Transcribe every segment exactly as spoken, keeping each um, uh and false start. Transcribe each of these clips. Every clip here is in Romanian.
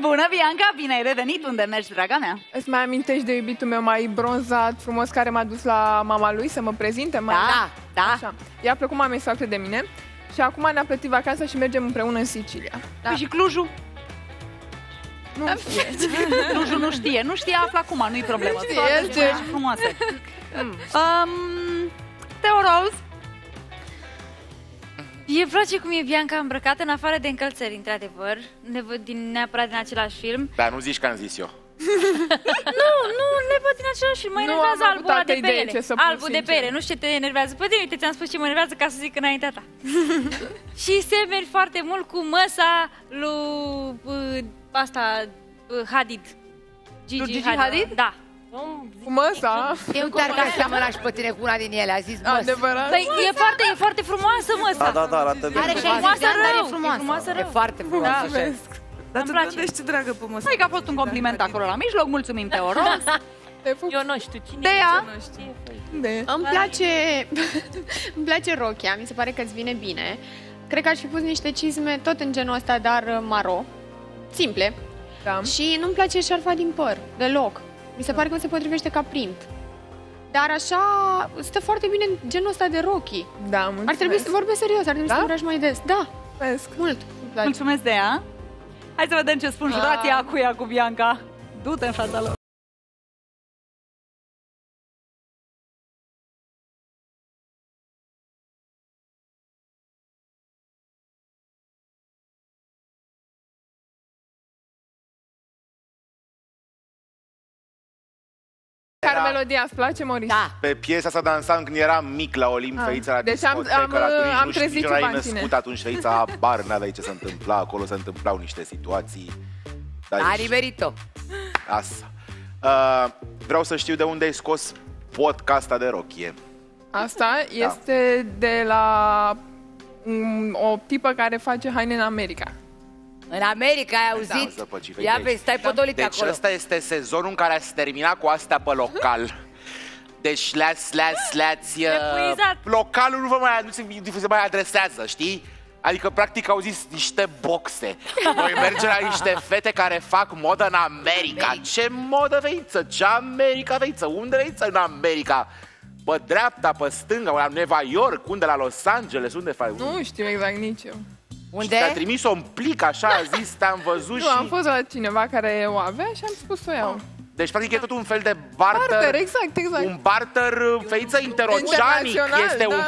Bună, Bianca! Bine ai revenit! Unde mergi, draga mea? Îți mai amintești de iubitul meu mai bronzat, frumos, care m-a dus la mama lui să mă prezinte? Da, da! da. Așa. I-a plăcut mamei soacre de mine și acum ne-a plătit vacanța și mergem împreună în Sicilia. Da. Și Clujul? Nu știe. Clujul nu știe. Nu știe, află acum, nu-i problemă. Nu știe, știe. Frumoase. Mm. Um, Teo Rose? E place cum e Bianca îmbrăcată, în afară de încălțări, într-adevăr, din, neapărat din același film. Dar nu zici că am zis eu. Nu, nu, neapărat din același film, mă enervează albul de pere. Albul de pere, nu știu ce te enervează. Păi uite, ți-am spus ce mă enervează ca să zic înaintea ta. Și semeri foarte mult cu măsa lui asta, Hadid. Gigi Hadid? Da. Cu măsa? Eu te-ar ca seamănași pe tine cu una din ele, a zis măsa. Adevărat? Păi e foarte, e foarte frumoasă măsa. Da, da, da, arată bine. Are și frumoasă rău, e frumoasă rău. E foarte frumoasă. Dar tu plătești ce dragă pe măsa. Păi că a fost un compliment acolo la mijloc, mulțumim, Teo Rose. Eu nu știu cine e, nu știe. Îmi place rochia, mi se pare că îți vine bine. Cred că aș fi pus niște cizme tot în genul ăsta, dar maro, simple. Și nu-mi place șarfa din păr, deloc. Mi se pare că nu se potrivește ca print. Dar așa, stă foarte bine genul ăsta de rochii. Da, mulțumesc. Ar trebui să vorbesc serios, ar trebui da? să îmbraci mai des. Da, mulțumesc. Mult. Mulțumesc de ea. Hai să vedem ce spun jurația cu ea, cu Bianca. Du-te în fața lor. Care melodia îți place, Maurice? Da. Pe piesa asta dansam când eram mic la Olimp, ah. Feița la deci am, am, am nu trezit ceva în tine. Atunci Feița bar n-aveai ce se întâmpla, acolo se întâmplau niște situații. A liberit-o. Asta. Uh, vreau să știu de unde ai scos podcasta de rochie. Asta da. este de la um, o tipă care face haine în America. În America ai auzit? Da, ia vezi, stai potolit deci acolo. Deci ăsta este sezonul în care ați terminat cu astea pe local. Deci le-ați, le-ați, le-ați... Localul nu vă mai, nu se mai adresează, știi? Adică, practic, au zis niște boxe. Voi merge la niște fete care fac modă în America. America. Ce modă veiță? Ce America veiță? Unde veiță în America? Pe dreapta, pe stânga, la New York, unde la Los Angeles, unde faci? Nu știu exact nici eu. Unde? Și te-a trimis-o în plic, așa a zis, te-am văzut nu, și... am fost la cineva care o avea și am spus să o iau. Deci, practic, e tot un fel de barter... Barter, exact, exact. Un barter, feiță, interoceanic. Este da. un...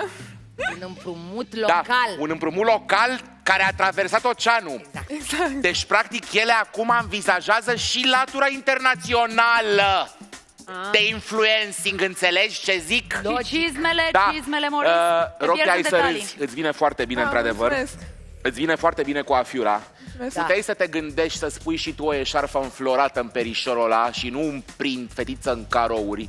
un împrumut local. Da, un împrumut local care a traversat oceanul. Exact. Exact. Deci, practic, ele acum învisajează și latura internațională. De influencing, înțelegi ce zic? Și cizmele, da. cizmele, Maurice. Uh, Rochia, ai să râzi. Îți vine foarte bine, într-adevăr. Îți vine foarte bine cu afiura. Da. Puteai să te gândești să spui și tu o eșarfă înflorată în perișorul ăla și nu un print, fetiță în carouri.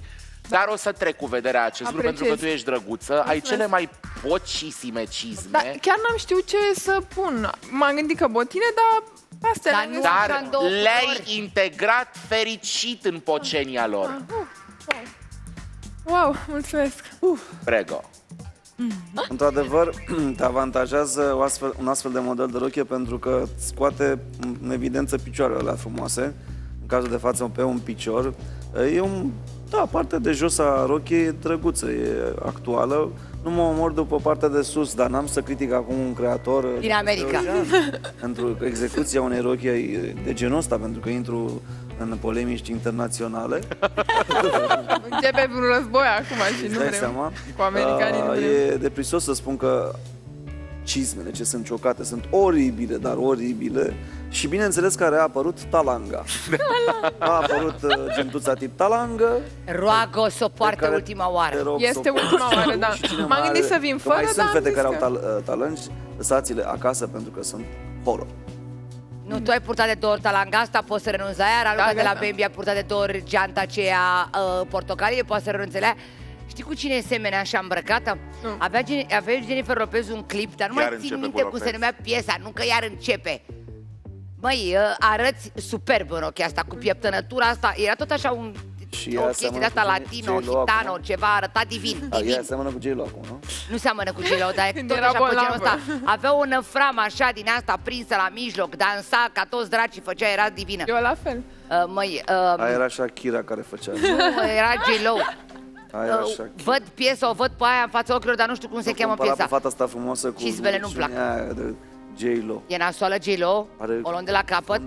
Da. Dar o să trec cu vederea acest lucru pentru că tu ești drăguță. Mulțumesc. Ai cele mai pocisime cizme. Da, chiar n-am știut ce să pun. M-am gândit că botine, dar... Astea dar nu dar le-ai integrat fericit în pocenia lor. Ah, uh, wow. wow, mulțumesc. Uh. Prego. Într-adevăr, te avantajează astfel, un astfel de model de rochie pentru că scoate în evidență picioarele alea frumoase. În cazul de față, pe un picior. E un, da, partea de jos a rochiei e drăguță, e actuală. Nu mă omor după partea de sus, dar n-am să critic acum un creator din America pentru execuția unei rochii de genul ăsta, pentru că intru în polemici internaționale. Începe un război acum și nu vrem cu americanii. E de prisos să spun că cizmele ce sunt ciocate sunt oribile, dar oribile. Și bineînțeles care a apărut talanga. A apărut gentuța tip talangă. Roagă să o poartă ultima oară. Este ultima oară, da. M-am gândit să vin fără, dar mai sunt fete care au talangi, lăsați-le acasă pentru că sunt horror. Nu, tu ai purtat de două ori talanga asta, poți să renunți la ea. Raluca de la Bambi a purtat de două ori geanta aceea portocalie, poți să renunți la ea. Știi cu cine e semenea așa îmbrăcată? Avea Jennifer Lopez un clip, dar nu mai țin minte cum se numea piesa, nu că iar începe. Măi, arăți superb în rochia asta, cu pieptănătura asta. Era tot așa un Și o chestie de asta latino, gitano, ceva, arăta divin. Ea seamănă cu J.Lo acum, nu? Nu seamănă cu J.Lo, dar tot așa cu genul ăsta. Avea o năframă așa din asta prinsă la mijloc, dansa ca toți dracii, făcea, era divină. Eu la fel. Măi... Aia era Shakira care făcea. Nu, era J.Lo. Uh, văd piesa, o văd pe aia în fața ochilor, dar nu știu cum se cheamă piesa. Cu fata asta frumoasă cu... Cizmele nu-mi plac. J.Lo. E nasoală J.Lo, o luăm de la capăt.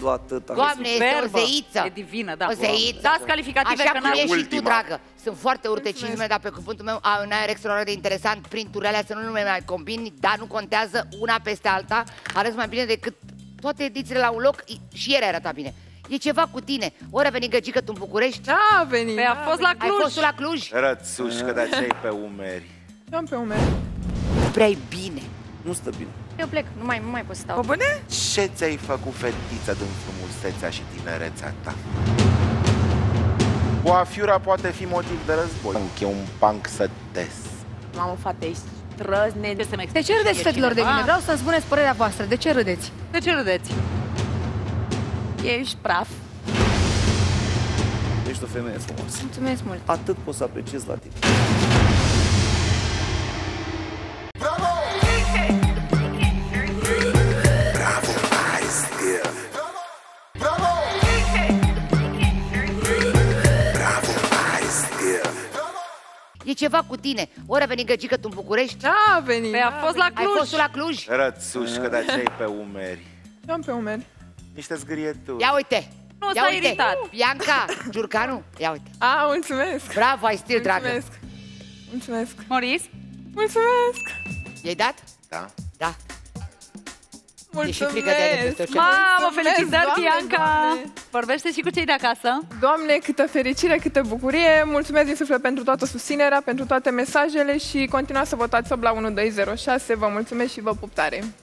Doamne, este o zeiță. E divină, da. O zeiță. Dați calificative că n-am. Așa cum e și tu, dragă. Sunt foarte urte cizmele, dar pe cuvântul meu au un aer extraordinar de interesant. Printurile alea să nu le mai combini, dar nu contează una peste alta. Arăți mai bine decât toate edițiile la un loc. Și ieri arăta bine. E ceva cu tine. Ori a venit găgică tu în București? Da, a venit. A fost la Cluj. Ai fost la Cluj? Rățușcă, de aceea e pe umeri. Am pe umeri. Prea-i bine. Nu stă bine. Eu plec, nu mai, nu mai pot stau. O bune? Ce ți-ai făcut, fetița, din frumusețea și tinerețea ta? Coafiura poate fi motiv de război. Încă e un banc să test. Mamă, fata, ești trăzne. De ce râdeți, fetelor de mine? Vreau să-mi spuneți părerea voastră. De ce râdeți? De ce râdeți? Ești praf. Ești o femeie frumoasă. Mulțumesc mult. Atât poți să apreciezi la tine. Bravo! Bravo! Bravo! Bravo! E ceva cu tine. Ori a venit găgică tu în București? Da, a venit. Păi a fost la Cluj. Ai fost la Cluj? Rățușcă, de aceea e pe umeri. Am pe umeri. Niște zgârieturi. Ia uite! Nu s-a iritat! Bianca, Giurcanu, ia uite! A, mulțumesc! Bravo, ai stil, dragă! Mulțumesc! Mulțumesc! Maurice? Mulțumesc! I-ai dat? Da. Da. Mulțumesc! Mamă, felicitări, Bianca! Vorbește și cu cei de acasă. Doamne, câtă fericire, câtă bucurie! Mulțumesc din suflet pentru toată susținerea, pentru toate mesajele și continuați să votați sub la unu doi zero șase. Vă mulțumesc și vă pup tare!